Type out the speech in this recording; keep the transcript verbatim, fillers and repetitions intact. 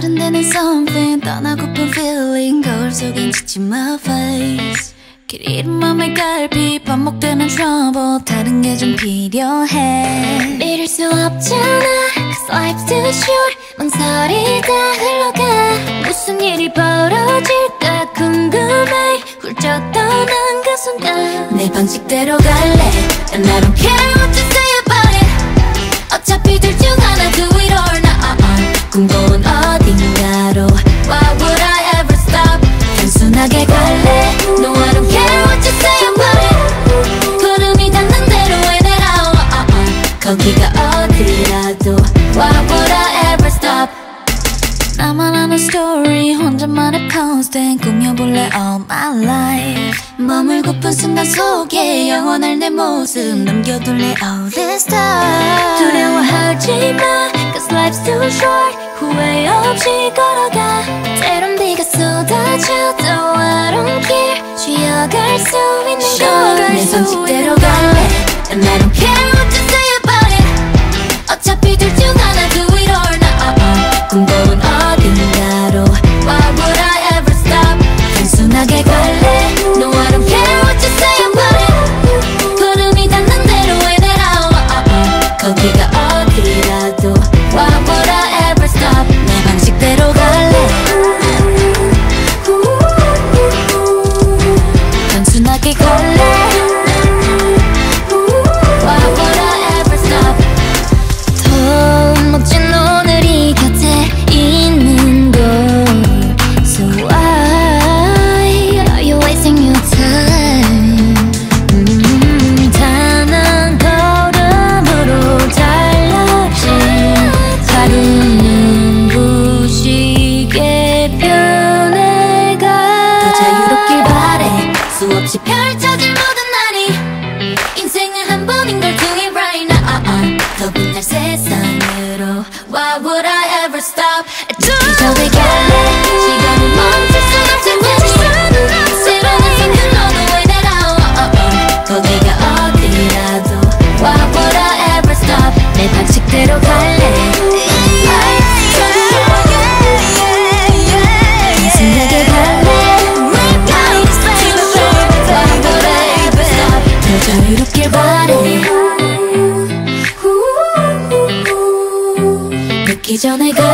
다른 데는 something 떠나고픈 feeling 거울 속엔 지친 my face 길 잃은 맘의 갈비 반복되는 trouble 다른 게 좀 필요해 믿을 수 없잖아 cause life's too short 망설이 다 흘러가 무슨 일이 벌어질까 궁금해 훌쩍 떠난 그 순간 내 방식대로 갈래 And I don't care what you say about it 어차피 둘 중 하나 do it or not 꿈꿔온 어딘가로 Why would I ever stop 단순하게 갈래 No I don't care what you say about it 구름이 닿는 대로 in and out 거기가 어디라도 Why would I ever stop 나만 아는 story 혼자만의 constant 꾸며볼래 all my life 머물고픈 순간 속에 영원할 내 모습 남겨둘래 all this time 두려워하지 마 Cause life's too short 후회 없이 걸어가 때론 비가 쏟아져도 I don't care 쉬어갈 수 있는 걸 내 방식대로 갈래 And I don't care what you say about it 어차피 둘 중 하나 do it or not 꿈꿔온 어딘가로 Why would I ever stop 단순하게 갈래 No I don't care what you say about it 구름이 닿는 대로 in and out 거기가 어디라도 Why would I ever stop 내 방식대로 갈래 단순하게 갈래 Why would I ever stop 더 멋진 오늘이 곁에 있는 걸 So why are you wasting your time 음, 단 한 걸음으로 달라진 하루는 부시게 변해가 더 자유롭길 바래 수없이 펼쳐질 모든 날이 인생은 한 번인 걸 do it right now 더 빛날 세상으로 Why would I ever stop 이쪽에 갈래 시간은 멈출 순 없을 텐데 새로운 생각 너도 in and out 거기가 어디라도 Why would I ever stop 내 방식대로 갈래 자유롭길 바래 늦기 전에 가